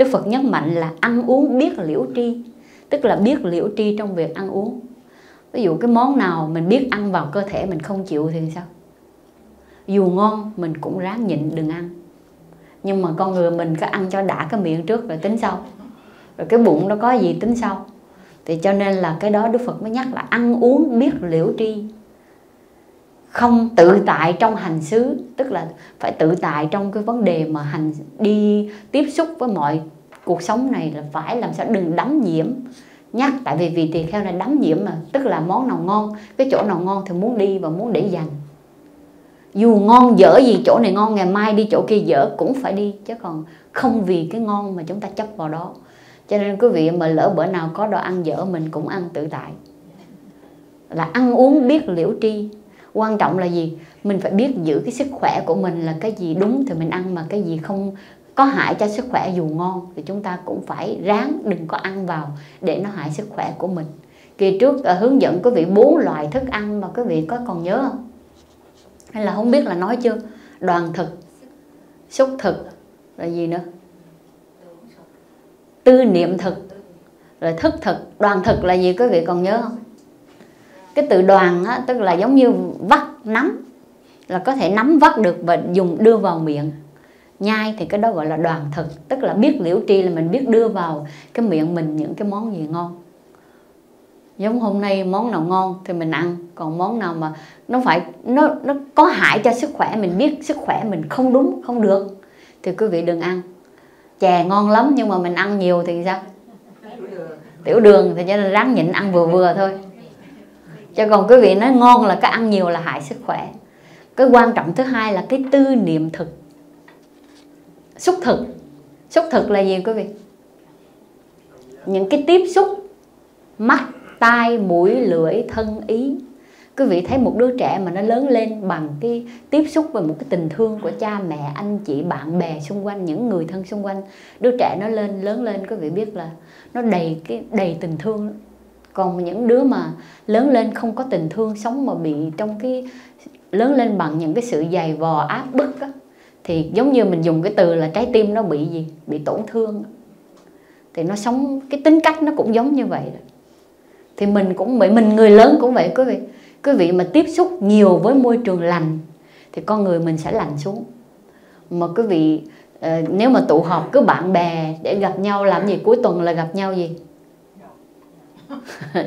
Đức Phật nhấn mạnh là ăn uống biết liễu tri, tức là biết liễu tri trong việc ăn uống. Ví dụ cái món nào mình biết ăn vào cơ thể mình không chịu thì sao? Dù ngon mình cũng ráng nhịn đừng ăn. Nhưng mà con người mình cứ ăn cho đã cái miệng trước rồi tính sau, rồi cái bụng nó có gì tính sau. Thì cho nên là cái đó Đức Phật mới nhắc là ăn uống biết liễu tri, không tự tại trong hành xứ, tức là phải tự tại trong cái vấn đề mà đi tiếp xúc với mọi cuộc sống này, là phải làm sao đừng đắm nhiễm. Nhắc tại vì vị tỳ kheo này đắm nhiễm mà, tức là món nào ngon, cái chỗ nào ngon thì muốn đi và muốn để dành. Dù ngon dở gì, chỗ này ngon ngày mai đi chỗ kia dở cũng phải đi, chứ còn không vì cái ngon mà chúng ta chấp vào đó. Cho nên quý vị mà lỡ bữa nào có đồ ăn dở mình cũng ăn tự tại, là ăn uống biết liễu tri. Quan trọng là gì? Mình phải biết giữ cái sức khỏe của mình, là cái gì đúng thì mình ăn, mà cái gì không có hại cho sức khỏe dù ngon thì chúng ta cũng phải ráng đừng có ăn vào để nó hại sức khỏe của mình. Kỳ trước hướng dẫn quý vị 4 loại thức ăn mà quý vị có còn nhớ không? Hay là không biết là nói chưa? Đoàn thực, xúc thực, rồi gì nữa? Tư niệm thực, rồi thức thực. Đoàn thực là gì quý vị còn nhớ không? Cái từ đoàn á, tức là giống như vắt, nắm, là có thể nắm vắt được và dùng đưa vào miệng nhai, thì cái đó gọi là đoàn thực. Tức là biết liễu tri là mình biết đưa vào cái miệng mình những cái món gì ngon. Giống hôm nay món nào ngon thì mình ăn, còn món nào mà nó có hại cho sức khỏe, mình biết sức khỏe mình không đúng, không được thì quý vị đừng ăn. Chè ngon lắm nhưng mà mình ăn nhiều thì sao? Tiểu đường, thì cho nên ráng nhịn ăn vừa vừa thôi. Chứ còn quý vị nói ngon là cái ăn nhiều là hại sức khỏe. Cái quan trọng thứ hai là cái tư niệm thực, xúc thực. Xúc thực là gì quý vị? Những cái tiếp xúc mắt, tai, mũi, lưỡi, thân, ý. Quý vị thấy một đứa trẻ mà nó lớn lên bằng cái tiếp xúc với một cái tình thương của cha mẹ, anh chị, bạn bè xung quanh, những người thân xung quanh. Đứa trẻ nó lớn lên quý vị biết là nó đầy tình thương. Còn những đứa mà lớn lên không có tình thương, sống mà bị trong cái lớn lên bằng những cái sự dày vò áp bức á, thì giống như mình dùng cái từ là trái tim nó bị gì? Bị tổn thương. Thì nó sống, cái tính cách nó cũng giống như vậy. Thì mình cũng vậy, mình người lớn cũng vậy quý vị. Quý vị mà tiếp xúc nhiều với môi trường lành thì con người mình sẽ lành xuống. Mà quý vị nếu mà tụ họp cứ bạn bè để gặp nhau làm gì? Cuối tuần là gặp nhau gì?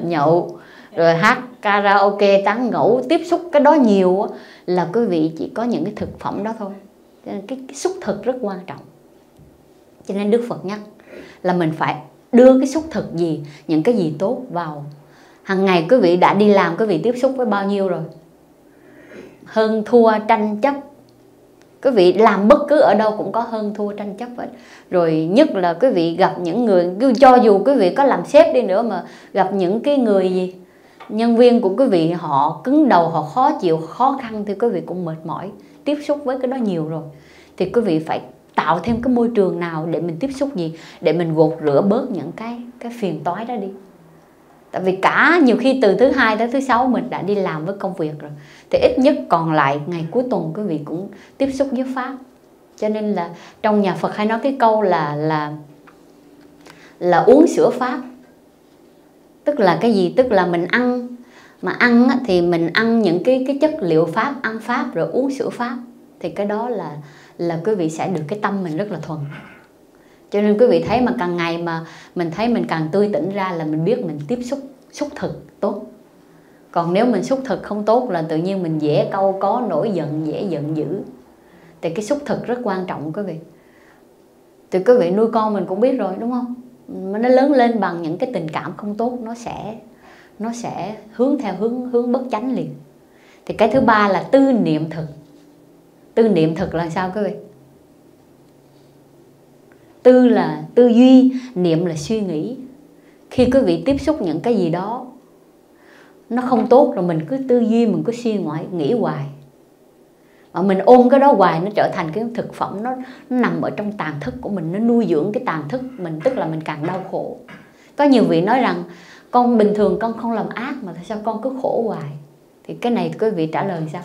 Nhậu, rồi hát karaoke, tán gẫu. Tiếp xúc cái đó nhiều là quý vị chỉ có những cái thực phẩm đó thôi. Cho nên cái xúc thực rất quan trọng. Cho nên Đức Phật nhắc là mình phải đưa cái xúc thực gì, những cái gì tốt vào. Hằng ngày quý vị đã đi làm, quý vị tiếp xúc với bao nhiêu rồi? Hơn thua tranh chấp. Quý vị làm bất cứ ở đâu cũng có hơn thua tranh chấp hết. Rồi nhất là quý vị gặp những người, cho dù quý vị có làm sếp đi nữa mà gặp những cái người gì, nhân viên của quý vị họ cứng đầu, họ khó chịu, khó khăn thì quý vị cũng mệt mỏi. Tiếp xúc với cái đó nhiều rồi thì quý vị phải tạo thêm cái môi trường nào để mình tiếp xúc gì, để mình gột rửa bớt những cái phiền toái đó đi. Tại vì cả nhiều khi từ thứ hai tới thứ sáu mình đã đi làm với công việc rồi, thì ít nhất còn lại ngày cuối tuần quý vị cũng tiếp xúc với Pháp. Cho nên là trong nhà Phật hay nói cái câu là uống sữa Pháp. Tức là cái gì? Tức là mình ăn, mà ăn thì mình ăn những cái chất liệu Pháp, ăn Pháp rồi uống sữa Pháp. Thì cái đó là quý vị sẽ được cái tâm mình rất là thuần. Cho nên quý vị thấy mà càng ngày mà mình thấy mình càng tươi tỉnh ra là mình biết mình tiếp xúc, xúc thực tốt. Còn nếu mình xúc thực không tốt là tự nhiên mình dễ câu có, nổi giận, dễ giận dữ. Thì cái xúc thực rất quan trọng quý vị. Thì quý vị nuôi con mình cũng biết rồi đúng không? Mà nó lớn lên bằng những cái tình cảm không tốt, nó sẽ hướng theo hướng bất chánh liền. Thì cái thứ ba là tư niệm thực. Tư niệm thực là sao quý vị? Tư là tư duy, niệm là suy nghĩ. Khi quý vị tiếp xúc những cái gì đó nó không tốt rồi mình cứ tư duy, mình cứ suy nghĩ hoài. Mà mình ôm cái đó hoài nó trở thành cái thực phẩm, nó nằm ở trong tàn thức của mình, nó nuôi dưỡng cái tàn thức mình, tức là mình càng đau khổ. Có nhiều vị nói rằng con bình thường con không làm ác mà tại sao con cứ khổ hoài? Thì cái này quý vị trả lời sao?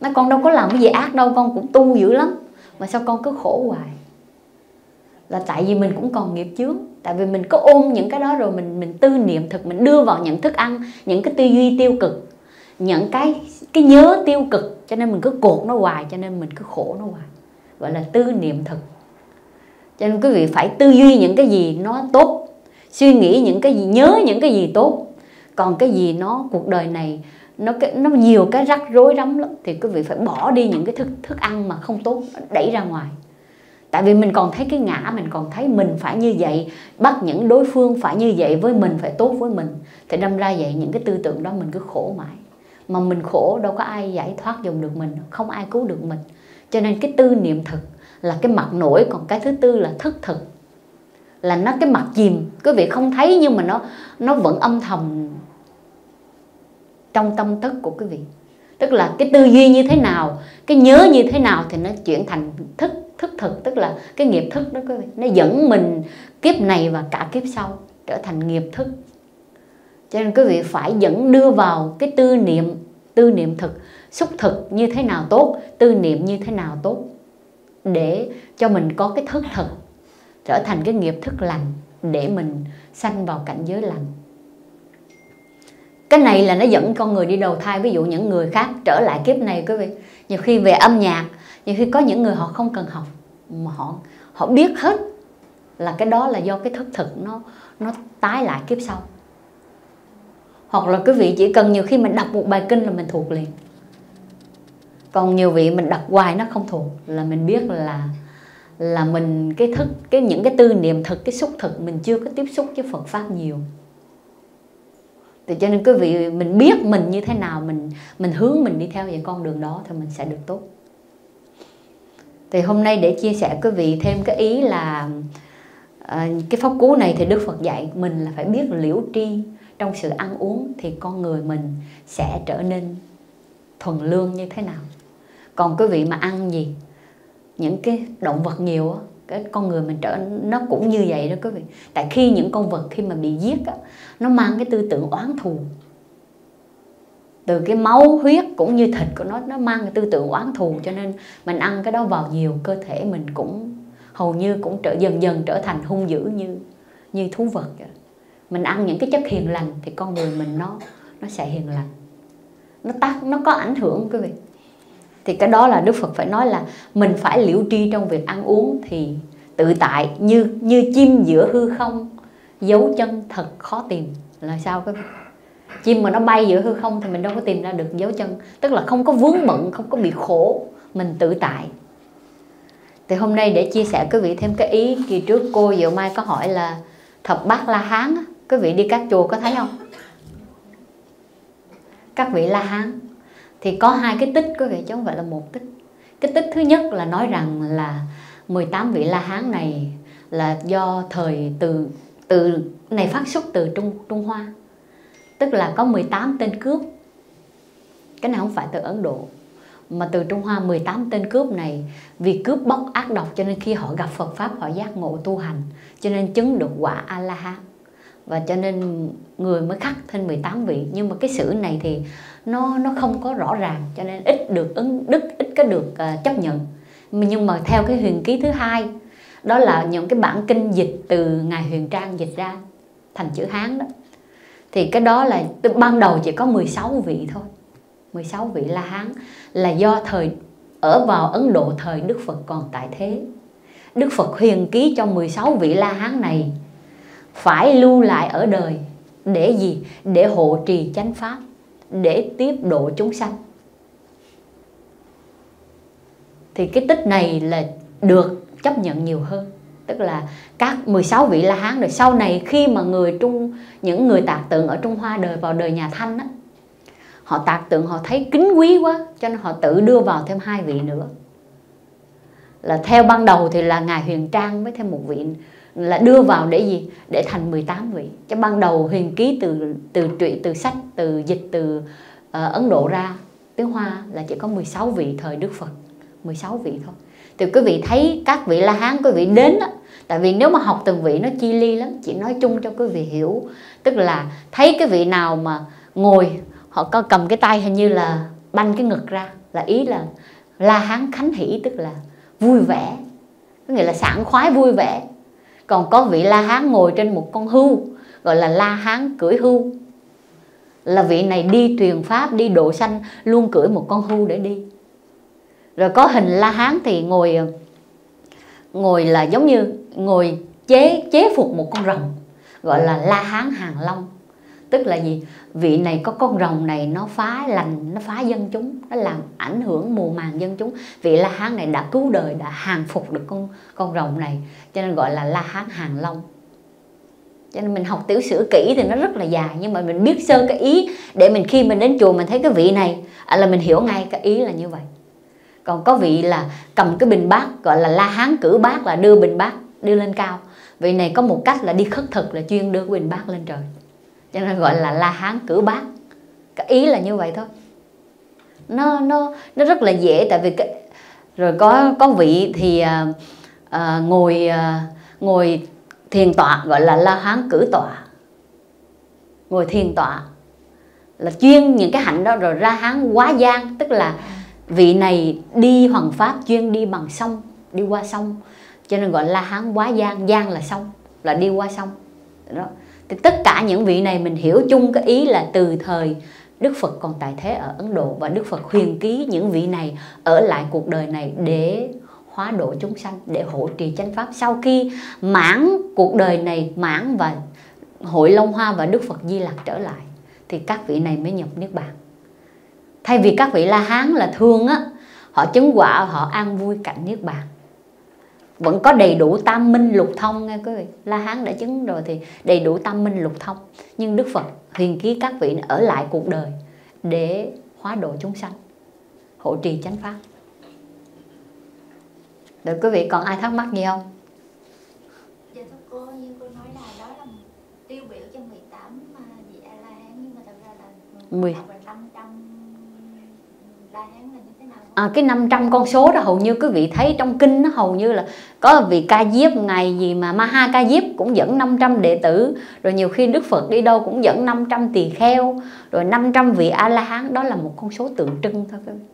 Nói con đâu có làm cái gì ác đâu, con cũng tu dữ lắm. mà sao con cứ khổ hoài? Là tại vì mình cũng còn nghiệp chướng. Tại vì mình có ôm những cái đó rồi mình tư niệm thực, mình đưa vào những thức ăn, những cái tư duy tiêu cực, những cái nhớ tiêu cực, cho nên mình cứ cột nó hoài, cho nên mình cứ khổ nó hoài. Gọi là tư niệm thực. Cho nên quý vị phải tư duy những cái gì nó tốt, suy nghĩ những cái gì, nhớ những cái gì tốt. Còn cái gì nó cuộc đời này nó nhiều cái rắc rối rắm lắm, thì quý vị phải bỏ đi những cái thức ăn mà không tốt, đẩy ra ngoài. Tại vì mình còn thấy cái ngã, mình còn thấy mình phải như vậy, bắt những đối phương phải như vậy với mình, phải tốt với mình. Thì đâm ra vậy những cái tư tưởng đó mình cứ khổ mãi. Mà mình khổ đâu có ai giải thoát dùm được mình, không ai cứu được mình. Cho nên cái tư niệm thực là cái mặt nổi, còn cái thứ tư là thức thực. Là nó cái mặt chìm, quý vị không thấy nhưng mà nó vẫn âm thầm trong tâm thức của quý vị. Tức là cái tư duy như thế nào, cái nhớ như thế nào thì nó chuyển thành thức thực, tức là cái nghiệp thức đó quý vị. Nó dẫn mình kiếp này và cả kiếp sau trở thành nghiệp thức. Cho nên quý vị phải đưa vào cái tư niệm thực, xúc thực như thế nào tốt, tư niệm như thế nào tốt, để cho mình có cái thức thực, trở thành cái nghiệp thức lành, để mình sanh vào cảnh giới lành. Cái này là nó dẫn con người đi đầu thai. Ví dụ những người khác trở lại kiếp này quý vị, nhiều khi về âm nhạc, nhiều khi có những người họ không cần học mà họ biết hết, là cái đó là do cái thức thực nó tái lại kiếp sau. Hoặc là quý vị chỉ cần nhiều khi mình đọc một bài kinh là mình thuộc liền. Còn nhiều vị mình đọc hoài nó không thuộc, là mình biết là mình những cái tư niệm thực, cái xúc thực mình chưa có tiếp xúc với Phật pháp nhiều. Thì cho nên quý vị mình biết mình như thế nào, mình hướng mình đi theo về con đường đó thì mình sẽ được tốt. Thì hôm nay để chia sẻ quý vị thêm cái ý là cái pháp cú này thì Đức Phật dạy mình là phải biết liễu tri trong sự ăn uống, thì con người mình sẽ trở nên thuần lương như thế nào. Còn quý vị mà ăn gì những cái động vật nhiều á, cái con người mình nó cũng như vậy đó quý vị. Tại khi những con vật khi mà bị giết á, nó mang cái tư tưởng oán thù, từ cái máu huyết cũng như thịt của nó mang cái tư tưởng oán thù, cho nên mình ăn cái đó vào nhiều, cơ thể mình cũng hầu như cũng dần dần trở thành hung dữ như thú vật vậy. Mình ăn những cái chất hiền lành thì con người mình nó sẽ hiền lành, nó có ảnh hưởng quý vị. Thì cái đó là Đức Phật phải nói là mình phải liễu tri trong việc ăn uống, thì tự tại như chim giữa hư không, dấu chân thật khó tìm. Là sao các bạn? Chim mà nó bay giữa hư không thì mình đâu có tìm ra được dấu chân, tức là không có vướng bận, không có bị khổ, mình tự tại. Thì hôm nay để chia sẻ quý vị thêm cái ý, kỳ trước cô Diệu Mai có hỏi là thập bát La Hán, quý vị đi các chùa có thấy không? Các vị La Hán thì có hai cái tích quý vị, chứ không phải là một tích. Cái tích thứ nhất là nói rằng là 18 vị La Hán này là do thời từ này phát xuất từ Trung Hoa. Tức là có 18 tên cướp. Cái này không phải từ Ấn Độ mà từ Trung Hoa. 18 tên cướp này vì cướp bóc ác độc, cho nên khi họ gặp Phật pháp họ giác ngộ tu hành, cho nên chứng được quả A-la-hán. Và cho nên người mới khắc thêm 18 vị. Nhưng mà cái sự này thì nó không có rõ ràng, cho nên ít được ít có được chấp nhận. Nhưng mà theo cái huyền ký thứ hai, đó là những cái bản kinh dịch từ Ngài Huyền Trang dịch ra thành chữ Hán đó, thì cái đó là ban đầu chỉ có 16 vị thôi. 16 vị La Hán là do ở vào Ấn Độ thời Đức Phật còn tại thế. Đức Phật huyền ký cho 16 vị La Hán này phải lưu lại ở đời để gì? Để hộ trì chánh pháp, để tiếp độ chúng sanh. Thì cái tích này là được chấp nhận nhiều hơn. Tức là các 16 vị La Hán rồi sau này khi mà những người tạc tượng ở Trung Hoa vào đời nhà Thanh á, họ tạc tượng họ thấy kính quý quá, cho nên họ tự đưa vào thêm 2 vị nữa. Là theo ban đầu thì là Ngài Huyền Trang với thêm 1 vị, là đưa vào để gì? Để thành 18 vị. Chứ ban đầu huyền ký từ dịch từ Ấn Độ ra tiếng Hoa là chỉ có 16 vị thời Đức Phật, 16 vị thôi. Thì quý vị thấy các vị La Hán quý vị đến á, tại vì nếu mà học từng vị nó chi ly lắm, chỉ nói chung cho quý vị hiểu. Tức là thấy cái vị nào mà ngồi họ có cầm cái tay hình như là banh cái ngực ra, là ý là La Hán khánh hỷ, tức là vui vẻ, có nghĩa là sảng khoái vui vẻ. Còn có vị La Hán ngồi trên một con hưu, gọi là La Hán cưỡi hưu, là vị này đi truyền pháp, đi độ sanh, luôn cưỡi một con hưu để đi. Rồi có hình La Hán thì ngồi là giống như ngồi chế phục một con rồng, gọi là La Hán Hàng Long. Tức là gì? Vị này có con rồng này, nó phá lành, nó phá dân chúng, nó làm ảnh hưởng mùa màng dân chúng. Vị La Hán này đã cứu đời, đã hàng phục được con rồng này, cho nên gọi là La Hán Hàng Long. Cho nên mình học tiểu sử kỹ thì nó rất là dài, nhưng mà mình biết sơ cái ý để mình khi mình đến chùa mình thấy cái vị này là mình hiểu ngay cái ý là như vậy. Còn có vị là cầm cái bình bát, gọi là La Hán cử bát, là đưa bình bát đưa lên cao. Vị này có một cách là đi khất thực, là chuyên đưa bình bát lên trời, cho nên gọi là La Hán cử bát. Cái ý là như vậy thôi, nó rất là dễ. Tại vì cái... rồi có vị thì ngồi thiền tọa, gọi là La Hán cử tọa, ngồi thiền tọa là chuyên những cái hạnh đó. Rồi La Hán quá giang, tức là vị này đi hoằng pháp, chuyên đi bằng sông, đi qua sông, cho nên gọi La Hán quá giang. Giang là sông, là đi qua sông đó. Thì tất cả những vị này mình hiểu chung cái ý là từ thời Đức Phật còn tại thế ở Ấn Độ, và Đức Phật huyền ký những vị này ở lại cuộc đời này để hóa độ chúng sanh, để hộ trì chánh pháp. Sau khi mãn cuộc đời này, mãn và hội Long Hoa và Đức Phật Di Lặc trở lại, thì các vị này mới nhập niết bàn. Thay vì các vị La Hán là thường á, họ chứng quả, họ an vui cảnh niết bàn, vẫn có đầy đủ tam minh lục thông. Nghe quý vị, La Hán đã chứng rồi thì đầy đủ tam minh lục thông, nhưng Đức Phật huyền ký các vị ở lại cuộc đời để hóa độ chúng sanh, hộ trì chánh pháp. Được quý vị, còn ai thắc mắc gì không? Dạ thưa cô, như cô nói là đó là tiêu biểu cho 18 vị A La Hán, nhưng mà thật ra là 500 La Hán là như thế nào? Cái 500 con số đó hầu như quý vị thấy trong kinh, nó hầu như là có vị Ca Diếp, ngày gì mà Maha Ca Diếp cũng dẫn 500 đệ tử, rồi nhiều khi Đức Phật đi đâu cũng dẫn 500 tỳ kheo, rồi 500 vị A La Hán. Đó là một con số tượng trưng thôi quý vị,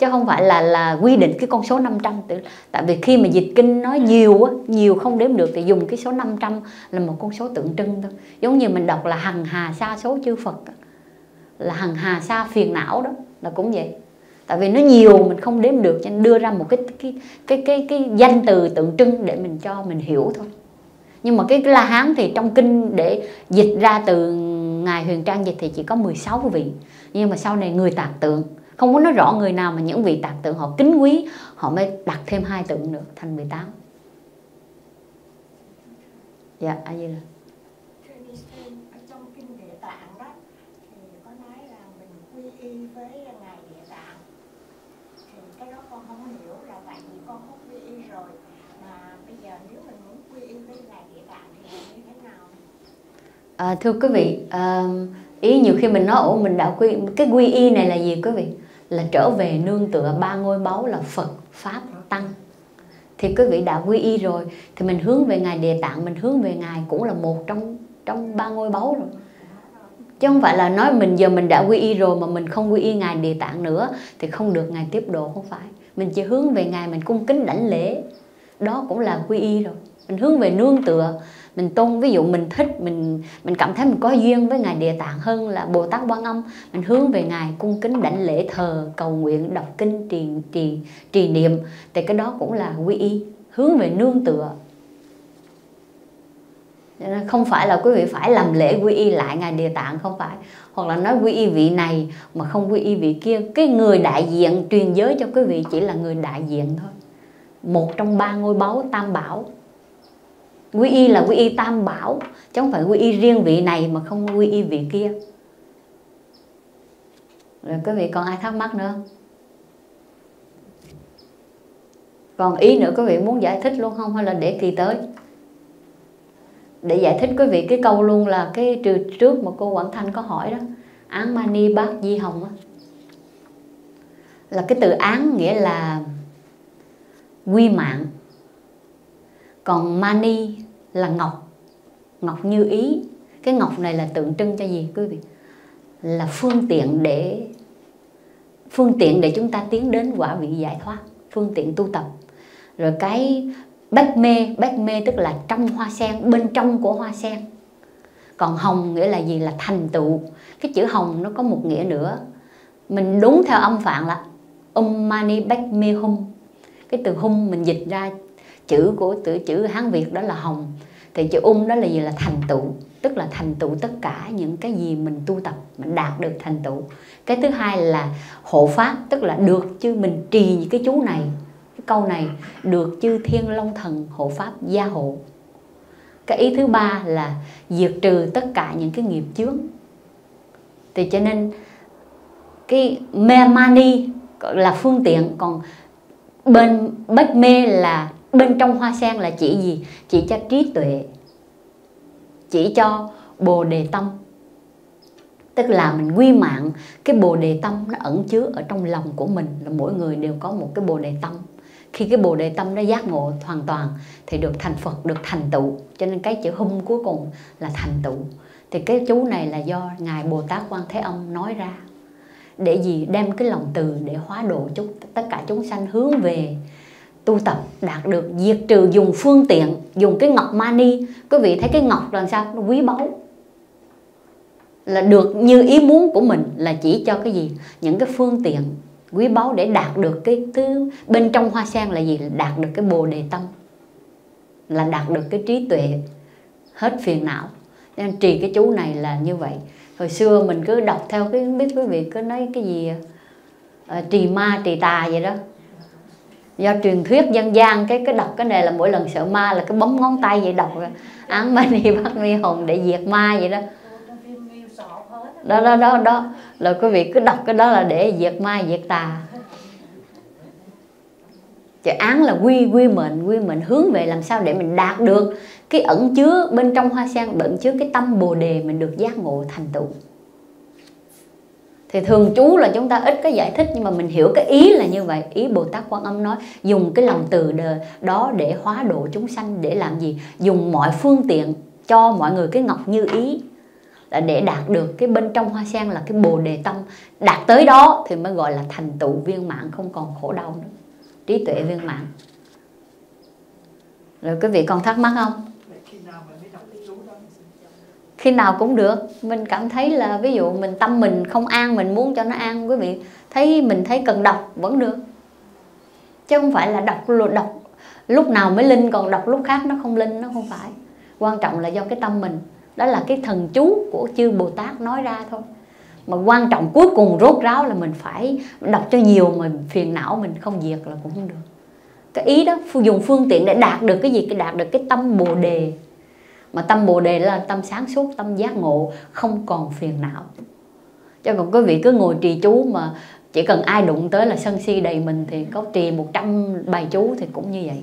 chứ không phải là quy định cái con số 500. Tại vì khi mà dịch kinh nói nhiều không đếm được, thì dùng cái số 500 là một con số tượng trưng thôi. Giống như mình đọc là hằng hà sa số chư Phật, là hằng hà sa phiền não đó, là cũng vậy. Tại vì nó nhiều mình không đếm được, cho nên đưa ra một cái danh từ tượng trưng để mình cho mình hiểu thôi. Nhưng mà cái La Hán thì trong kinh để dịch ra từ Ngài Huyền Trang dịch thì chỉ có 16 vị. Nhưng mà sau này người tạc tượng, không muốn nói rõ người nào, mà những vị tạc tượng họ kính quý, họ mới đặt thêm 2 tượng nữa, thành 18. Dạ, ai vậy? Ở trong kinh Địa Tạng đó thì có nói là mình quy y với Ngài Địa Tạng. Thì cái đó con không hiểu là tại vì con không quy y rồi, mà bây giờ nếu mình muốn quy y với Ngài Địa Tạng thì như thế nào? Thưa quý vị, ý nhiều khi mình nói ủa mình đã quy y này là gì quý vị? Là trở về nương tựa ba ngôi báu là Phật, Pháp, Tăng. Thì quý vị đã quy y rồi thì mình hướng về Ngài Địa Tạng, mình hướng về Ngài cũng là một trong ba ngôi báu rồi. Chứ không phải là nói mình giờ mình đã quy y rồi mà mình không quy y Ngài Địa Tạng nữa thì không được Ngài tiếp độ, không phải. Mình chỉ hướng về Ngài, mình cung kính đảnh lễ, đó cũng là quy y rồi. Mình hướng về nương tựa, mình tôn, ví dụ mình thích, mình cảm thấy mình có duyên với Ngài Địa Tạng hơn là Bồ Tát Quan Âm, mình hướng về Ngài cung kính đảnh lễ, thờ, cầu nguyện, đọc kinh, trì niệm, thì cái đó cũng là quy y, hướng về nương tựa. Không phải là quý vị phải làm lễ quy y lại Ngài Địa Tạng, không phải, hoặc là nói quy y vị này mà không quy y vị kia. Cái người đại diện truyền giới cho quý vị chỉ là người đại diện thôi, một trong ba ngôi báu tam bảo. Quy y là quy y tam bảo, chứ không phải quy y riêng vị này mà không quy y vị kia. Rồi quý vị còn ai thắc mắc nữa? Còn ý nữa quý vị muốn giải thích luôn không, hay là để kỳ tới? Để giải thích quý vị cái câu luôn là cái trước mà cô Quảng Thanh có hỏi đó, án mani bát di hồng á, là cái từ án nghĩa là quy mạng. Còn mani là ngọc, ngọc như ý. Cái ngọc này là tượng trưng cho gì quý vị? Là phương tiện để phương tiện để chúng ta tiến đến quả vị giải thoát, phương tiện tu tập. Rồi cái bách mê tức là trong hoa sen, bên trong của hoa sen. Còn hồng nghĩa là gì? Là thành tựu. Cái chữ hồng nó có một nghĩa nữa, mình đúng theo âm phạn là mani bách mê hum. Cái từ hum mình dịch ra chữ của chữ Hán Việt đó là hồng, thì chữ đó là gì? Là thành tựu, tức là thành tựu tất cả những cái gì mình tu tập, mình đạt được thành tựu. Cái thứ hai là hộ pháp, tức là được chư, mình trì cái chú này, cái câu này, được chư thiên long thần hộ pháp gia hộ. Cái ý thứ ba là diệt trừ tất cả những cái nghiệp chướng. Thì cho nên cái mê mani là phương tiện, còn bên bách mê là bên trong hoa sen, là chỉ gì? Chỉ cho trí tuệ, chỉ cho bồ đề tâm. Tức là mình quy mạng cái bồ đề tâm nó ẩn chứa ở trong lòng của mình, là mỗi người đều có một cái bồ đề tâm. Khi cái bồ đề tâm nó giác ngộ hoàn toàn thì được thành Phật, được thành tựu. Cho nên cái chữ hum cuối cùng là thành tựu. Thì cái chú này là do Ngài Bồ Tát Quan Thế Âm nói ra, để gì? Đem cái lòng từ để hóa độ tất cả chúng sanh hướng về tu tập, đạt được diệt trừ, dùng phương tiện, dùng cái ngọc mani. Quý vị thấy cái ngọc là sao? Nó quý báu, là được như ý muốn của mình, là chỉ cho cái gì? Những cái phương tiện quý báu để đạt được cái thứ bên trong hoa sen là gì? Là đạt được cái bồ đề tâm, là đạt được cái trí tuệ, hết phiền não. Nên trì cái chú này là như vậy. Hồi xưa mình cứ đọc theo cái, biết quý vị cứ nói cái gì trì ma trì tà vậy đó, do truyền thuyết dân gian, cái đọc cái này là mỗi lần sợ ma là cái bấm ngón tay vậy đọc án mani bát mi hồn để diệt ma vậy đó. Đó là quý vị cứ đọc cái đó là để diệt ma diệt tà. Chữ án là quy mệnh hướng về làm sao để mình đạt được cái ẩn chứa bên trong hoa sen, ẩn chứa cái tâm bồ đề, mình được giác ngộ thành tựu. Thì thường chú là chúng ta ít có giải thích, nhưng mà mình hiểu cái ý là như vậy. Ý Bồ Tát Quan Âm nói dùng cái lòng từ đó để hóa độ chúng sanh, để làm gì? Dùng mọi phương tiện cho mọi người cái ngọc như ý, là để đạt được cái bên trong hoa sen là cái bồ đề tâm. Đạt tới đó thì mới gọi là thành tựu viên mãn, không còn khổ đau nữa, trí tuệ viên mãn. Rồi quý vị còn thắc mắc không? Khi nào cũng được. Mình cảm thấy là ví dụ mình tâm mình không an, mình muốn cho nó an, quý vị thấy mình thấy cần đọc vẫn được, chứ không phải là đọc lúc nào mới linh, còn đọc lúc khác nó không linh, nó không phải. Quan trọng là do cái tâm mình, đó là cái thần chú của chư Bồ Tát nói ra thôi. Mà quan trọng cuối cùng rốt ráo là mình phải đọc cho nhiều, mà phiền não mình không diệt là cũng không được. Cái ý đó, dùng phương tiện để đạt được cái gì? Cái đạt được cái tâm bồ đề. Mà tâm bồ đề là tâm sáng suốt, tâm giác ngộ, không còn phiền não. Cho còn quý vị cứ ngồi trì chú mà chỉ cần ai đụng tới là sân si đầy mình, thì có trì 100 bài chú thì cũng như vậy.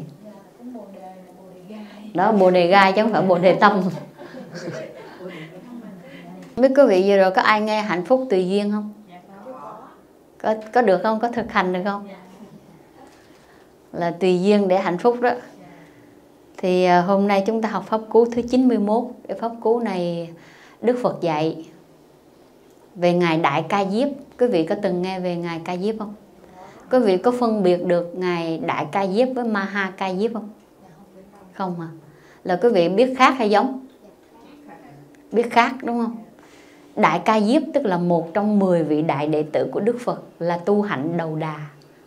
Đó, bồ đề gai chứ không phải bồ đề tâm. Biết quý vị vừa rồi có ai nghe hạnh phúc tùy duyên không? Có được không? Có thực hành được không? Là tùy duyên để hạnh phúc đó. Thì hôm nay chúng ta học Pháp Cú thứ 91. Cái Pháp Cú này Đức Phật dạy về Ngài Đại Ca Diếp. Quý vị có từng nghe về Ngài Ca Diếp không? Quý vị có phân biệt được Ngài Đại Ca Diếp với Maha Ca Diếp không? Không à? Là quý vị biết khác hay giống? Biết khác đúng không? Đại Ca Diếp tức là một trong 10 vị đại đệ tử của Đức Phật, là tu hạnh đầu đà,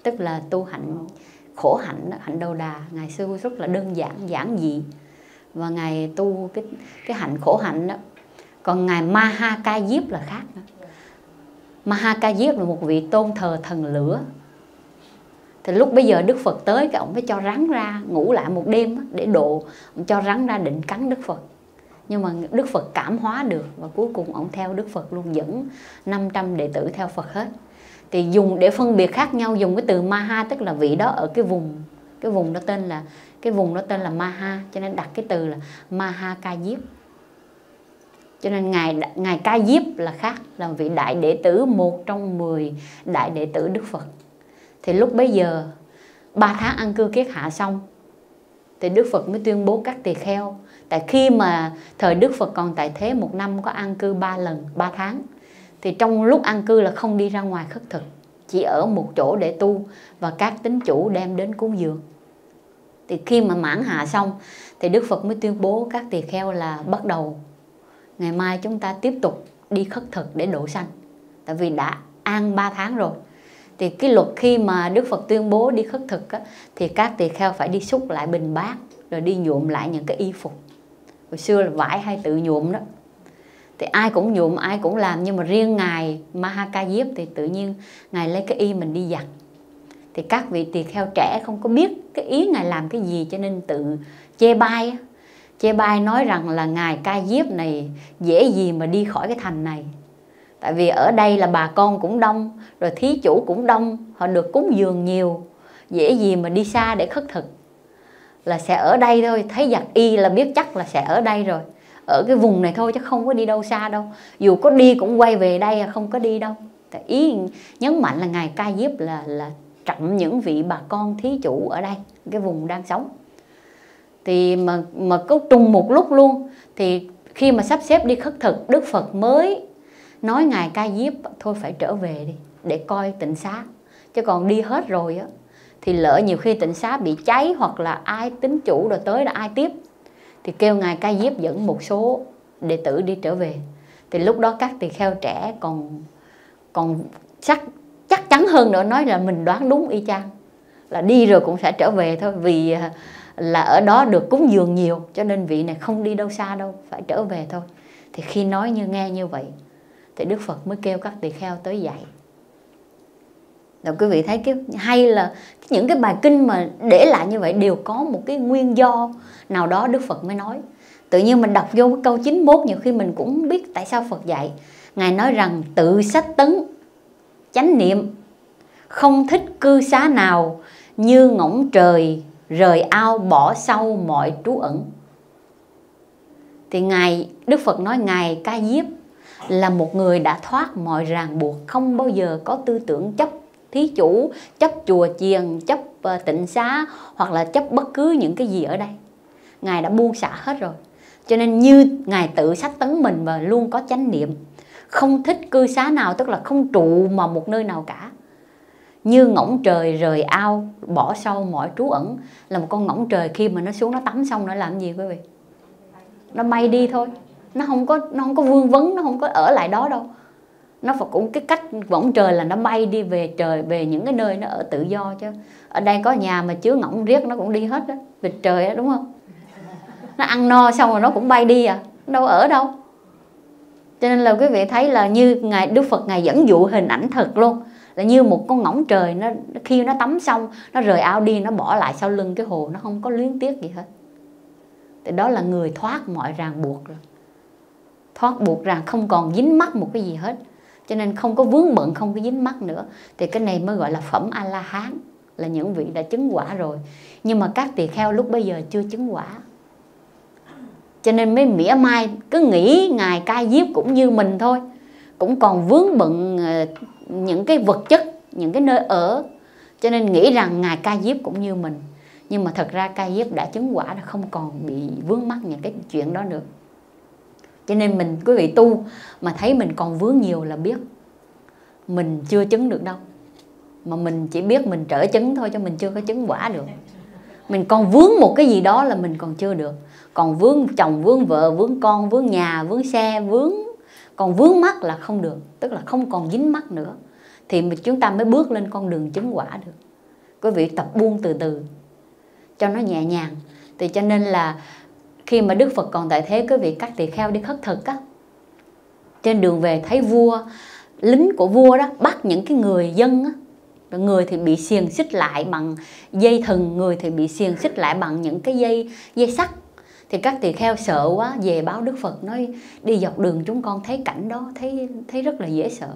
tức là tu hạnh khổ hạnh, hạnh đầu đà. Ngài sư rất là đơn giản, giản dị, và Ngài tu cái hạnh khổ hạnh đó. Còn Ngài Maha Ca Diếp là khác nữa. Maha Ca Diếp là một vị tôn thờ thần lửa. Thì lúc bây giờ Đức Phật tới, cái ông mới cho rắn ra ngủ lại một đêm để độ, ông cho rắn ra định cắn Đức Phật. Nhưng mà Đức Phật cảm hóa được, và cuối cùng ông theo Đức Phật luôn, dẫn 500 đệ tử theo Phật hết. Thì dùng để phân biệt khác nhau, dùng cái từ Maha, tức là vị đó ở cái vùng đó tên là Maha, cho nên đặt cái từ là Maha Ca Diếp. Cho nên Ngài Ca Diếp là khác, là vị đại đệ tử, một trong 10 đại đệ tử Đức Phật. Thì lúc bấy giờ 3 tháng ăn cư kiết hạ xong thì Đức Phật mới tuyên bố các tỳ kheo. Tại khi mà thời Đức Phật còn tại thế, một năm có an cư 3 lần, 3 tháng. Thì trong lúc an cư là không đi ra ngoài khất thực, chỉ ở một chỗ để tu và các tín chủ đem đến cúng dường. Thì khi mà mãn hạ xong thì Đức Phật mới tuyên bố các tỳ kheo là bắt đầu ngày mai chúng ta tiếp tục đi khất thực để độ sanh. Tại vì đã ăn 3 tháng rồi. Thì cái luật khi mà Đức Phật tuyên bố đi khất thực á, thì các tỳ kheo phải đi xúc lại bình bát, rồi đi nhuộm lại những cái y phục. Hồi xưa là vải hay tự nhuộm đó. Thì ai cũng nhuộm, ai cũng làm. Nhưng mà riêng Ngài Mahakayip thì tự nhiên Ngài lấy cái y mình đi giặt. Thì các vị tỳ kheo trẻ không có biết cái ý Ngài làm cái gì, cho nên tự chê bai á. Chê bai nói rằng là Ngài Kayip này dễ gì mà đi khỏi cái thành này. Tại vì ở đây là bà con cũng đông, rồi thí chủ cũng đông, họ được cúng dường nhiều, dễ gì mà đi xa để khất thực. Là sẽ ở đây thôi, thấy giặt y là biết chắc là sẽ ở đây rồi, ở cái vùng này thôi chứ không có đi đâu xa đâu. Dù có đi cũng quay về đây, không có đi đâu. Tại ý nhấn mạnh là Ngài Kayip là trọng những vị bà con thí chủ ở đây, cái vùng đang sống. Thì mà có trùng một lúc luôn. Thì khi mà sắp xếp đi khất thực, Đức Phật mới nói Ngài Kayip thôi phải trở về đi để coi tịnh xá. Chứ còn đi hết rồi á thì lỡ nhiều khi tịnh xá bị cháy, hoặc là ai tín chủ rồi tới là ai tiếp, thì kêu Ngài Kayip dẫn một số đệ tử đi trở về. Thì lúc đó các tỳ kheo trẻ còn chắc chắn hơn nữa, nói là mình đoán đúng y chang, là đi rồi cũng sẽ trở về thôi. Vì là ở đó được cúng dường nhiều cho nên vị này không đi đâu xa đâu, phải trở về thôi. Thì khi nói nghe như vậy thì Đức Phật mới kêu các tỳ kheo tới dạy. Rồi quý vị thấy cái hay là những cái bài kinh mà để lại như vậy đều có một cái nguyên do nào đó Đức Phật mới nói. Tự nhiên mình đọc vô cái câu 91 nhiều khi mình cũng biết tại sao Phật dạy. Ngài nói rằng tự sách tấn chánh niệm, không thích cư xá nào, như ngỗng trời rời ao bỏ sau mọi trú ẩn. Thì Đức Phật nói Ngài Kayip là một người đã thoát mọi ràng buộc, không bao giờ có tư tưởng chấp thí chủ, chấp chùa chiền, chấp tịnh xá, hoặc là chấp bất cứ những cái gì ở đây. Ngài đã buông xả hết rồi. Cho nên như Ngài tự sách tấn mình và luôn có chánh niệm, không thích cư xá nào, tức là không trụ mà một nơi nào cả. Như ngỗng trời rời ao bỏ sau mọi trú ẩn, là một con ngỗng trời khi mà nó xuống nó tắm xong nó làm gì quý vị? Nó bay đi thôi, nó không có vương vấn, nó không có ở lại đó đâu. Nó phải cũng cái cách ngỗng trời là nó bay đi về trời, về những cái nơi nó ở tự do, chứ ở đây có nhà mà chứa ngỗng riết nó cũng đi hết đó, vịt trời đó, đúng không? Nó ăn no xong rồi nó cũng bay đi à, nó đâu ở đâu. Cho nên là quý vị thấy là như Đức Phật dẫn dụ hình ảnh thật luôn, là như một con ngỗng trời, nó khi nó tắm xong nó rời ao đi, nó bỏ lại sau lưng cái hồ, nó không có luyến tiếc gì hết. Thì đó là người thoát mọi ràng buộc rồi, thoát buộc rằng không còn dính mắc một cái gì hết, cho nên không có vướng bận, không có dính mắc nữa. Thì cái này mới gọi là phẩm A La Hán, là những vị đã chứng quả rồi. Nhưng mà các tỳ kheo lúc bây giờ chưa chứng quả, cho nên mới mỉa mai cứ nghĩ Ngài Kayip cũng như mình thôi, cũng còn vướng bận những cái vật chất, những cái nơi ở, cho nên nghĩ rằng Ngài Kayip cũng như mình. Nhưng mà thật ra Kayip đã chứng quả, đã không còn bị vướng mắc những cái chuyện đó nữa. Cho nên mình, quý vị tu mà thấy mình còn vướng nhiều là biết mình chưa chứng được đâu. Mà mình chỉ biết mình trở chứng thôi, chứ mình chưa có chứng quả được. Mình còn vướng một cái gì đó là mình còn chưa được. Còn vướng chồng, vướng vợ, vướng con, vướng nhà, vướng xe, còn vướng mắc là không được, tức là không còn dính mắc nữa. Thì chúng ta mới bước lên con đường chứng quả được. Quý vị tập buông từ từ cho nó nhẹ nhàng. Thì cho nên là khi mà Đức Phật còn tại thế, quý vị các tỳ kheo đi khất thực á, trên đường về thấy vua, lính của vua đó bắt những cái người dân á, người thì bị xiềng xích lại bằng dây thừng, người thì bị xiềng xích lại bằng những cái dây sắt. Thì các tỳ kheo sợ quá về báo Đức Phật, nói đi dọc đường chúng con thấy cảnh đó, thấy rất là dễ sợ.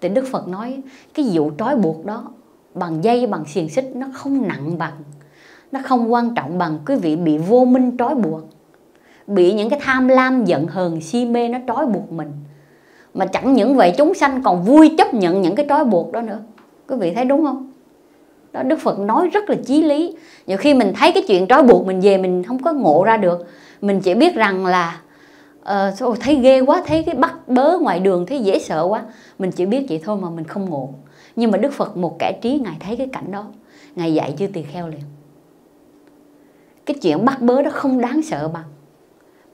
Thì Đức Phật nói cái vụ trói buộc đó bằng dây, bằng xiềng xích nó không nặng bằng, nó không quan trọng bằng quý vị bị vô minh trói buộc, bị những cái tham lam, giận hờn, si mê nó trói buộc mình. Mà chẳng những vậy, chúng sanh còn vui chấp nhận những cái trói buộc đó nữa. Quý vị thấy đúng không? Đó, Đức Phật nói rất là chí lý. Nhiều khi mình thấy cái chuyện trói buộc mình về mình không có ngộ ra được. Mình chỉ biết rằng là thấy ghê quá, thấy cái bắt bớ ngoài đường thấy dễ sợ quá, mình chỉ biết vậy thôi mà mình không ngộ. Nhưng mà Đức Phật một kẻ trí, Ngài thấy cái cảnh đó, Ngài dạy Chư Tỳ Kheo liền. Cái chuyện bắt bớ đó không đáng sợ bằng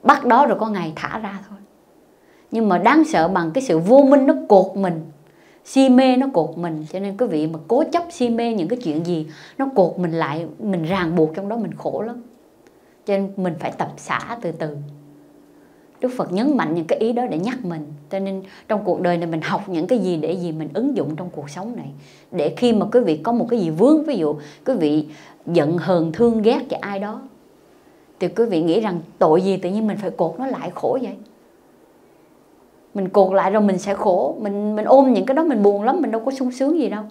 bắt đó rồi có ngày thả ra thôi. Nhưng mà đáng sợ bằng cái sự vô minh nó cột mình, si mê nó cột mình. Cho nên quý vị mà cố chấp si mê những cái chuyện gì, nó cột mình lại, mình ràng buộc trong đó, mình khổ lắm. Cho nên mình phải tập xả từ từ. Đức Phật nhấn mạnh những cái ý đó để nhắc mình. Cho nên trong cuộc đời này mình học những cái gì để gì mình ứng dụng trong cuộc sống này. Để khi mà quý vị có một cái gì vướng, ví dụ quý vị giận hờn thương ghét cho ai đó, thì quý vị nghĩ rằng tội gì tự nhiên mình phải cột nó lại khổ vậy. Mình cột lại rồi mình sẽ khổ, mình ôm những cái đó mình buồn lắm, mình đâu có sung sướng gì đâu.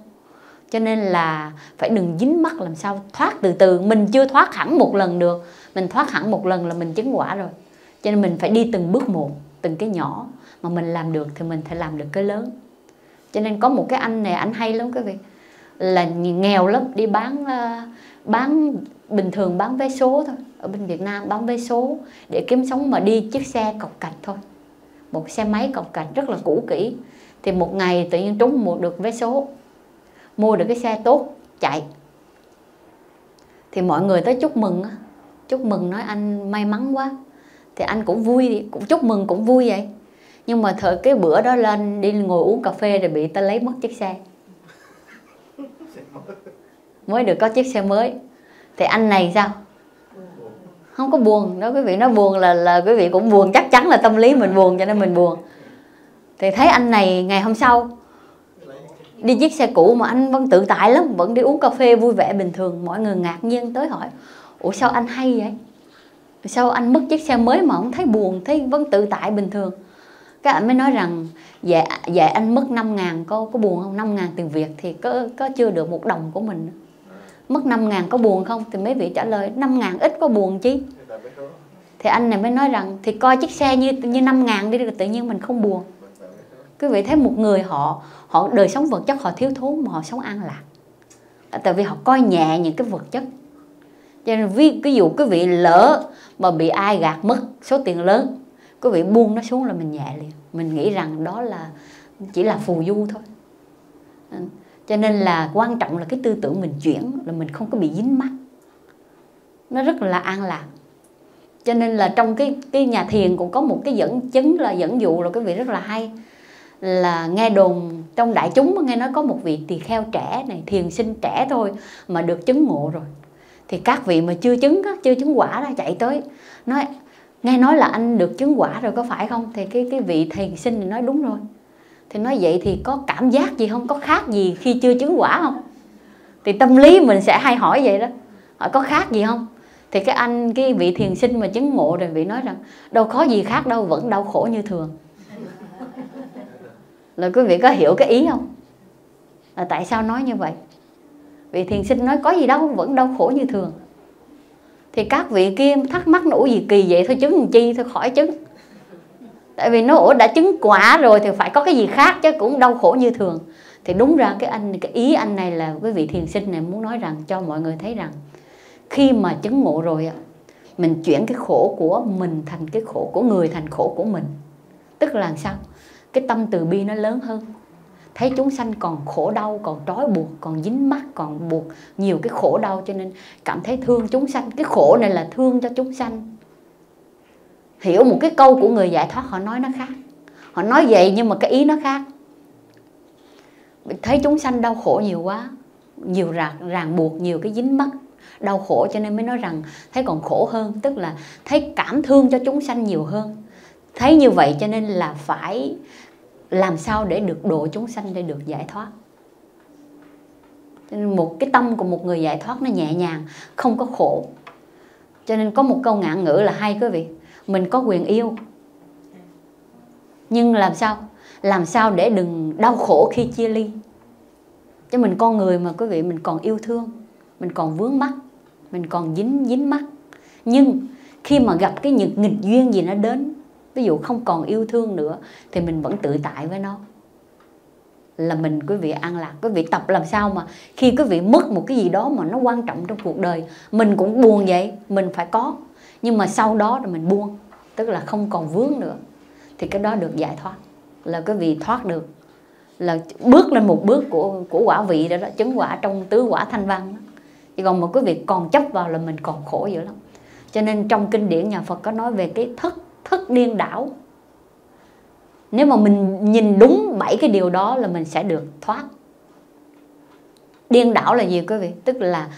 Cho nên là phải đừng dính mắc, làm sao thoát từ từ. Mình chưa thoát hẳn một lần được, mình thoát hẳn một lần là mình chứng quả rồi. Cho nên mình phải đi từng bước một, từng cái nhỏ mà mình làm được thì mình phải làm được cái lớn. Cho nên có một cái anh này, anh hay lắm quý vị, là nghèo lắm, đi bán bình thường, bán vé số thôi, ở bên Việt Nam bán vé số để kiếm sống, mà đi chiếc xe cọc cạch thôi, một xe máy cọc cạch rất là cũ kỹ. Thì một ngày tự nhiên trúng mua được vé số, mua được cái xe tốt chạy, thì mọi người tới chúc mừng nói anh may mắn quá. Thì anh cũng vui, cũng chúc mừng cũng vui vậy. Nhưng mà thời cái bữa đó lên đi ngồi uống cà phê rồi bị ta lấy mất chiếc xe, mới được có chiếc xe mới. Thì anh này sao? Không có buồn đó quý vị, nó buồn là quý vị cũng buồn, chắc chắn là tâm lý mình buồn, cho nên mình buồn. Thì thấy anh này ngày hôm sau đi chiếc xe cũ mà anh vẫn tự tại lắm, vẫn đi uống cà phê vui vẻ bình thường. Mọi người ngạc nhiên tới hỏi: ủa sao anh hay vậy? Sao anh mất chiếc xe mới mà không thấy buồn, thấy vẫn tự tại bình thường? Cái anh mới nói rằng dạ anh mất 5.000 có buồn không? 5.000 tiền Việt thì có chưa được một đồng của mình. Mất 5.000 có buồn không? Thì mấy vị trả lời 5.000 ít có buồn chứ. Thì anh này mới nói rằng thì coi chiếc xe như 5.000 đi rồi tự nhiên mình không buồn. Quý vị thấy một người họ đời sống vật chất họ thiếu thốn mà họ sống an lạc, tại vì họ coi nhẹ những cái vật chất. Cho nên ví dụ quý vị lỡ mà bị ai gạt mất số tiền lớn, quý vị buông nó xuống là mình nhẹ liền, mình nghĩ rằng đó là chỉ là phù du thôi. Cho nên là quan trọng là cái tư tưởng mình chuyển là mình không có bị dính mắc, nó rất là an lạc. Cho nên là trong cái nhà thiền cũng có một cái dẫn chứng là dẫn dụ là quý vị rất là hay. Là nghe đồn trong đại chúng, nghe nói có một vị tỳ kheo trẻ này, thiền sinh trẻ thôi mà được chứng ngộ rồi. Thì các vị mà chưa chứng quả đó chạy tới nói: nghe nói là anh được chứng quả rồi có phải không? Thì cái vị thiền sinh thì nói đúng rồi. Thì nói vậy thì có cảm giác gì không? Có khác gì khi chưa chứng quả không? Thì tâm lý mình sẽ hay hỏi vậy đó, hỏi có khác gì không? Thì cái vị thiền sinh mà chứng ngộ rồi vị nói rằng đâu có gì khác đâu, vẫn đau khổ như thường. Là quý vị có hiểu cái ý không? Là tại sao nói như vậy? Vị thiền sinh nói có gì đâu, vẫn đau khổ như thường. Thì các vị kia thắc mắc nó: ủa gì kỳ vậy, thôi chứng chi, thôi khỏi chứng. Tại vì nó đã chứng quả rồi thì phải có cái gì khác chứ, cũng đau khổ như thường. Thì đúng ra cái ý anh này là cái vị thiền sinh này muốn nói rằng cho mọi người thấy rằng khi mà chứng ngộ rồi mình chuyển cái khổ của mình thành cái khổ của người, thành khổ của mình. Tức là sao? Cái tâm từ bi nó lớn hơn. Thấy chúng sanh còn khổ đau, còn trói buộc, còn dính mắc, còn buộc nhiều cái khổ đau, cho nên cảm thấy thương chúng sanh. Cái khổ này là thương cho chúng sanh. Hiểu một cái câu của người giải thoát, họ nói nó khác. Họ nói vậy nhưng mà cái ý nó khác. Thấy chúng sanh đau khổ nhiều quá, nhiều ràng buộc, nhiều cái dính mắc đau khổ, cho nên mới nói rằng thấy còn khổ hơn. Tức là thấy cảm thương cho chúng sanh nhiều hơn. Thấy như vậy cho nên là phải làm sao để được độ chúng sanh, để được giải thoát. Cho nên một cái tâm của một người giải thoát nó nhẹ nhàng, không có khổ. Cho nên có một câu ngạn ngữ là hay quý vị: mình có quyền yêu, nhưng làm sao để đừng đau khổ khi chia ly. Chứ mình con người mà quý vị, mình còn yêu thương, mình còn vướng mắc, mình còn dính mắc. Nhưng khi mà gặp cái những nghịch duyên gì nó đến, ví dụ không còn yêu thương nữa, thì mình vẫn tự tại với nó, là mình quý vị an lạc. Quý vị tập làm sao mà khi quý vị mất một cái gì đó mà nó quan trọng trong cuộc đời, mình cũng buồn vậy, mình phải có, nhưng mà sau đó là mình buông, tức là không còn vướng nữa, thì cái đó được giải thoát, là quý vị thoát được là bước lên một bước của quả vị đó, chứng quả trong tứ quả thanh văn đó. Chỉ còn một cái việc còn chấp vào là mình còn khổ dữ lắm. Cho nên trong kinh điển nhà Phật có nói về cái thất điên đảo. Nếu mà mình nhìn đúng 7 cái điều đó là mình sẽ được thoát. Điên đảo là gì quý vị? Tức là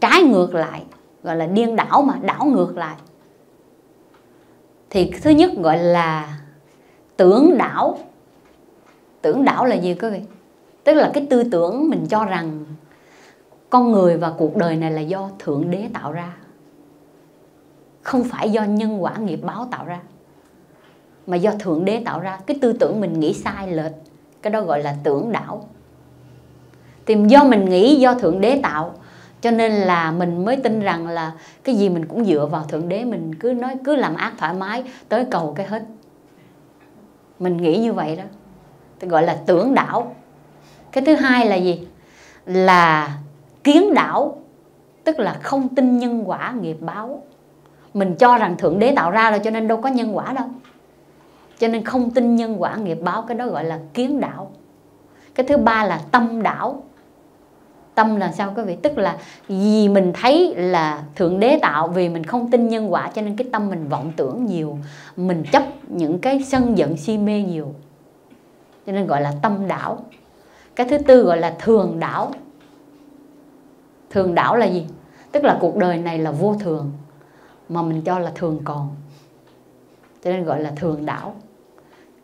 trái ngược lại, gọi là điên đảo mà, đảo ngược lại. Thì thứ nhất gọi là tưởng đảo. Tưởng đảo là gì quý vị? Tức là cái tư tưởng mình cho rằng con người và cuộc đời này là do Thượng Đế tạo ra, không phải do nhân quả nghiệp báo tạo ra, mà do Thượng Đế tạo ra. Cái tư tưởng mình nghĩ sai lệch, cái đó gọi là tưởng đảo. Thì do mình nghĩ do Thượng Đế tạo, cho nên là mình mới tin rằng là cái gì mình cũng dựa vào Thượng Đế, mình cứ nói cứ làm ác thoải mái, tới cầu cái hết. Mình nghĩ như vậy đó, tôi gọi là tưởng đảo. Cái thứ hai là gì? Là kiến đảo, tức là không tin nhân quả nghiệp báo. Mình cho rằng Thượng Đế tạo ra rồi cho nên đâu có nhân quả đâu, cho nên không tin nhân quả nghiệp báo, cái đó gọi là kiến đảo. Cái thứ ba là tâm đảo. Tâm là sao quý vị? Tức là vì mình thấy là Thượng Đế tạo, vì mình không tin nhân quả cho nên cái tâm mình vọng tưởng nhiều, mình chấp những cái sân giận si mê nhiều, cho nên gọi là tâm đảo. Cái thứ tư gọi là thường đảo. Thường đảo là gì? Tức là cuộc đời này là vô thường, mà mình cho là thường còn, cho nên gọi là thường đảo.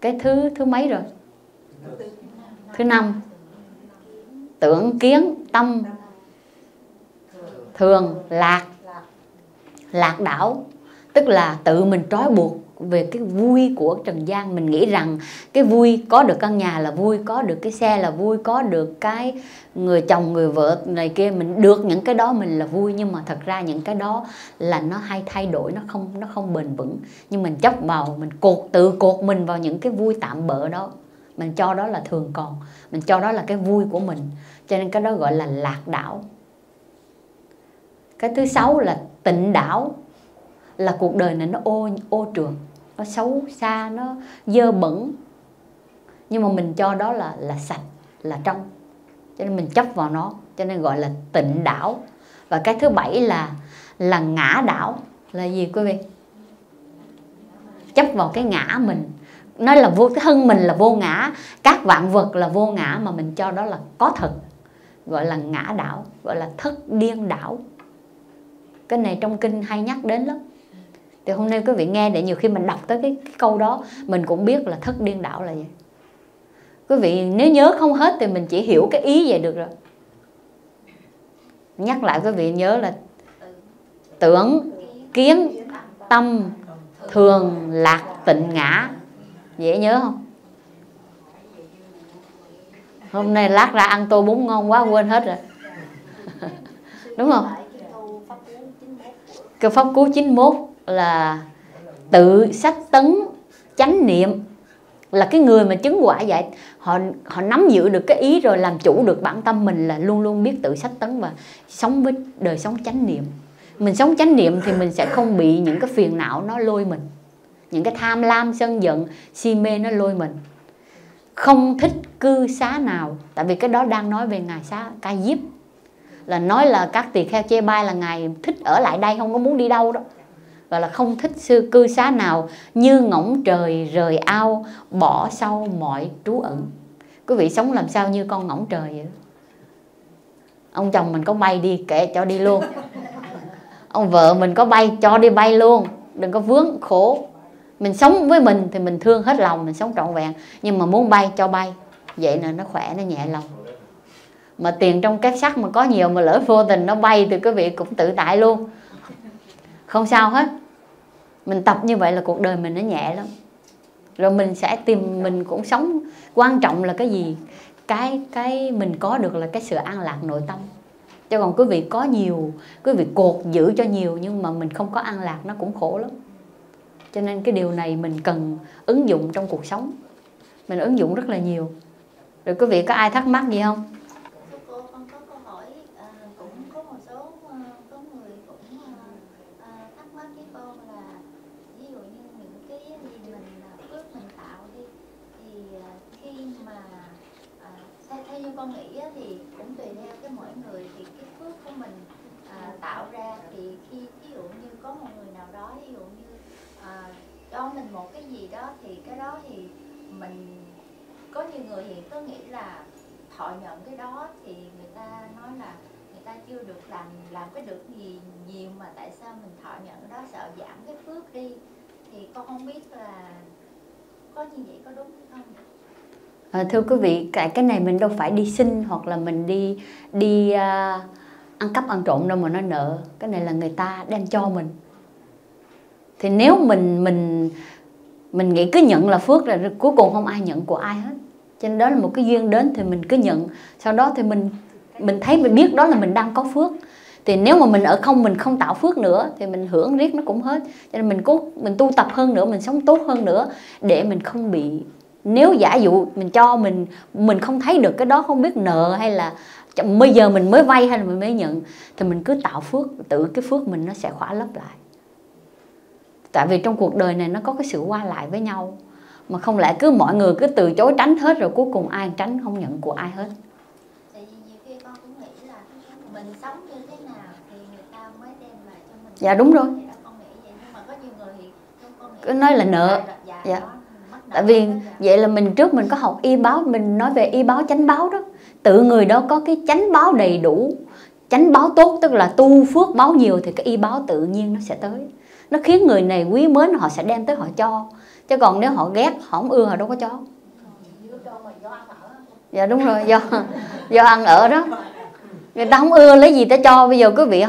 Cái thứ mấy rồi? Thứ năm. Tưởng kiến, tâm, thường, lạc đảo. Tức là tự mình trói buộc về cái vui của trần gian. Mình nghĩ rằng cái vui, có được căn nhà là vui, có được cái xe là vui, có được cái người chồng, người vợ này kia, mình được những cái đó mình là vui. Nhưng mà thật ra những cái đó là nó hay thay đổi, nó không bền vững. Nhưng mình chấp vào, mình tự cột mình vào những cái vui tạm bợ đó, mình cho đó là thường còn, mình cho đó là cái vui của mình, cho nên cái đó gọi là lạc đảo. Cái thứ sáu là tịnh đảo. Là cuộc đời này nó ô trượt, nó xấu xa, nó dơ bẩn, nhưng mà mình cho đó là sạch, là trong, cho nên mình chấp vào nó, cho nên gọi là tịnh đảo. Và cái thứ bảy là ngã đảo. Là gì quý vị? Chấp vào cái ngã mình, nói là vô, cái thân mình là vô ngã, các vạn vật là vô ngã, mà mình cho đó là có thật, gọi là ngã đảo, gọi là thất điên đảo. Cái này trong kinh hay nhắc đến lắm. Thì hôm nay quý vị nghe để nhiều khi mình đọc tới cái câu đó mình cũng biết là thất điên đảo là gì. Quý vị nếu nhớ không hết thì mình chỉ hiểu cái ý vậy được rồi. Nhắc lại quý vị nhớ là tưởng, kiến, tâm, thường, lạc, tịnh, ngã. Dễ nhớ không? Hôm nay lát ra ăn tô bún ngon quá quên hết rồi. Đúng không? Cơ pháp cứu 91 là tự sách tấn chánh niệm. Là cái người mà chứng quả vậy, họ nắm giữ được cái ý rồi, làm chủ được bản tâm mình, là luôn luôn biết tự sách tấn và sống với đời sống chánh niệm. Mình sống chánh niệm thì mình sẽ không bị những cái phiền não nó lôi mình, những cái tham lam, sân giận, si mê nó lôi mình. Không thích cư xá nào, tại vì cái đó đang nói về Ngài Xá Ca Diếp, là nói là các tỳ kheo chê bai là Ngài thích ở lại đây, không có muốn đi đâu đó. Gọi là không thích sư cư xá nào, như ngỗng trời rời ao, bỏ sau mọi trú ẩn. Quý vị sống làm sao như con ngỗng trời vậy? Ông chồng mình có bay đi, kệ cho đi luôn. Ông vợ mình có bay, cho đi bay luôn. Đừng có vướng, khổ. Mình sống với mình thì mình thương hết lòng, mình sống trọn vẹn. Nhưng mà muốn bay, cho bay. Vậy là nó khỏe, nó nhẹ lòng. Mà tiền trong két sắt mà có nhiều mà lỡ vô tình nó bay thì quý vị cũng tự tại luôn, không sao hết. Mình tập như vậy là cuộc đời mình nó nhẹ lắm. Rồi mình sẽ tìm, mình cũng sống. Quan trọng là cái gì? Cái mình có được là cái sự an lạc nội tâm. Chứ còn quý vị có nhiều, quý vị cột giữ cho nhiều nhưng mà mình không có an lạc, nó cũng khổ lắm. Cho nên cái điều này mình cần ứng dụng trong cuộc sống. Mình ứng dụng rất là nhiều. Rồi quý vị có ai thắc mắc gì không? Cô, con có câu hỏi, cũng có một số có người cũng thắc mắc với con là ví dụ như những cái gì mình phước mình tạo đi, thì khi mà Theo như con nghĩ thì cũng tùy theo cái mỗi người thì cái phước của mình tạo ra, thì khi ví dụ như có một người nào đó ví dụ như cho mình một cái gì đó thì cái đó thì mình có nhiều người hiện có nghĩ là họ nhận cái đó thì người ta nói là người ta chưa được làm cái được gì nhiều mà tại sao mình thọ nhận cái đó, sợ giảm cái phước đi, thì con không biết là có như vậy có đúng không? Thưa quý vị, cái này mình đâu phải đi xin hoặc là mình đi ăn cắp ăn trộm đâu mà nó nợ, cái này là người ta đem cho mình. Thì nếu mình nghĩ cứ nhận là phước là cuối cùng không ai nhận của ai hết. Cho nên đó là một cái duyên đến thì mình cứ nhận, sau đó thì mình thấy mình biết đó là mình đang có phước. Thì nếu mà mình ở không, mình không tạo phước nữa thì mình hưởng riết nó cũng hết. Cho nên mình tu tập hơn nữa, mình sống tốt hơn nữa để mình không bị. Nếu giả dụ mình cho mình không thấy được cái đó, không biết nợ hay là bây giờ mình mới vay hay là mình mới nhận, thì mình cứ tạo phước, tự cái phước mình nó sẽ khỏa lấp lại. Tại vì trong cuộc đời này nó có cái sự qua lại với nhau, mà không lẽ cứ mọi người cứ từ chối tránh hết rồi cuối cùng ai tránh không nhận của ai hết. Tại vì nhiều khi con cũng nghĩ là mình sống như thế nào thì người ta mới đem lại cho mình. Dạ đúng rồi. Thì con nghĩ vậy, nhưng mà có nhiều người thì con nghĩ cứ nói là nợ. Dạ. Tại vì vậy là mình trước mình có học y báo, mình nói về y báo chánh báo đó. Tự người đó có cái chánh báo đầy đủ, chánh báo tốt tức là tu phước báo nhiều thì cái y báo tự nhiên nó sẽ tới. Nó khiến người này quý mến, họ sẽ đem tới họ cho. Chứ còn nếu họ ghét, họ không ưa, họ đâu có cho. Dạ đúng rồi, do ăn ở đó. Người ta không ưa lấy gì ta cho, bây giờ quý vị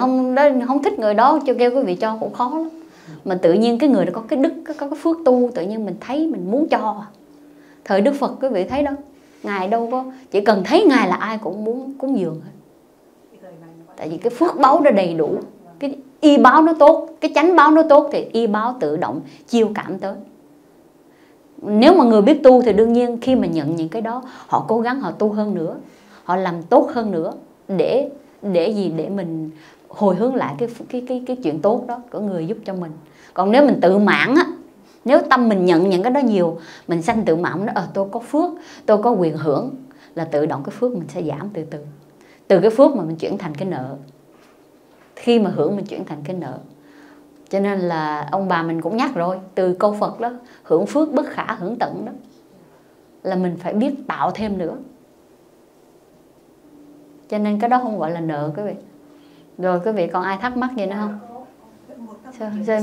không thích người đó cho kêu quý vị cho cũng khó lắm. Mà tự nhiên cái người đó có cái đức, có cái phước tu, tự nhiên mình thấy mình muốn cho. Thời Đức Phật quý vị thấy đâu, Ngài đâu có, chỉ cần thấy Ngài là ai cũng muốn cúng dường hết. Tại vì cái phước báo đã đầy đủ, cái y báo nó tốt, cái chánh báo nó tốt thì y báo tự động chiêu cảm tới. Nếu mà người biết tu thì đương nhiên khi mà nhận những cái đó, họ cố gắng họ tu hơn nữa, họ làm tốt hơn nữa để gì, để mình hồi hướng lại cái chuyện tốt đó của người giúp cho mình. Còn nếu mình tự mãn á, nếu tâm mình nhận những cái đó nhiều, mình sanh tự mãn nó tôi có phước, tôi có quyền hưởng, là tự động cái phước mình sẽ giảm từ từ. Từ cái phước mà mình chuyển thành cái nợ. Khi mà hưởng mình chuyển thành cái nợ. Cho nên là ông bà mình cũng nhắc rồi, từ câu Phật đó, hưởng phước bất khả hưởng tận đó, là mình phải biết tạo thêm nữa. Cho nên cái đó không gọi là nợ quý vị. Rồi quý vị còn ai thắc mắc gì nữa không?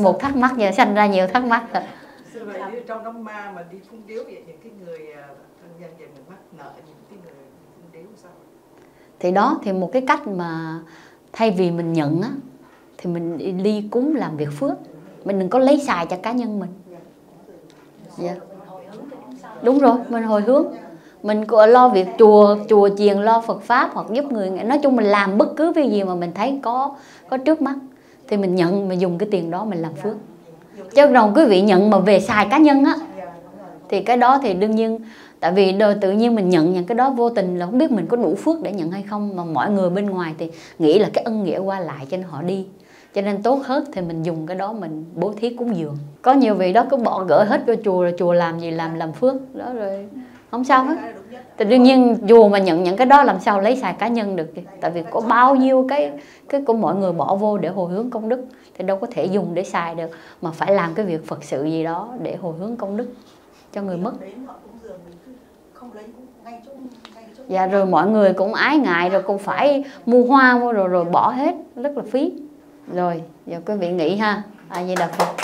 Một thắc mắc giờ sanh ra nhiều thắc mắc rồi. Sư vậy như trong đám ma mà đi phung điếu vậy, những cái người thân nhân vậy mình mắc nợ những cái người phung điếu sao? Thì đó thì một cái cách mà thay vì mình nhận á thì mình đi cúng làm việc phước, mình đừng có lấy xài cho cá nhân mình. Dạ. Đúng rồi, mình hồi hướng. Mình lo việc chùa chiền, lo Phật pháp hoặc giúp người, nói chung mình làm bất cứ việc gì mà mình thấy có trước mắt thì mình nhận, mình dùng cái tiền đó mình làm phước. Chứ đồng quý vị nhận mà về xài cá nhân á thì cái đó thì đương nhiên, tại vì đời tự nhiên mình nhận những cái đó vô tình là không biết mình có đủ phước để nhận hay không, mà mọi người bên ngoài thì nghĩ là cái ân nghĩa qua lại cho nên họ đi. Cho nên tốt hết thì mình dùng cái đó mình bố thí cúng dường. Có nhiều vị đó cứ bỏ gỡ hết vô chùa rồi chùa làm gì làm phước đó rồi. Không sao hết. Thì đương nhiên dù mà nhận những cái đó làm sao lấy xài cá nhân được. Tại vì có bao nhiêu cái của mọi người bỏ vô để hồi hướng công đức thì đâu có thể dùng để xài được, mà phải làm cái việc Phật sự gì đó để hồi hướng công đức cho người mất. Dạ rồi mọi người cũng ái ngại rồi cũng phải mua hoa mua rồi bỏ hết rất là phí. Rồi giờ quý vị nghĩ ha. A Di Đà Phật.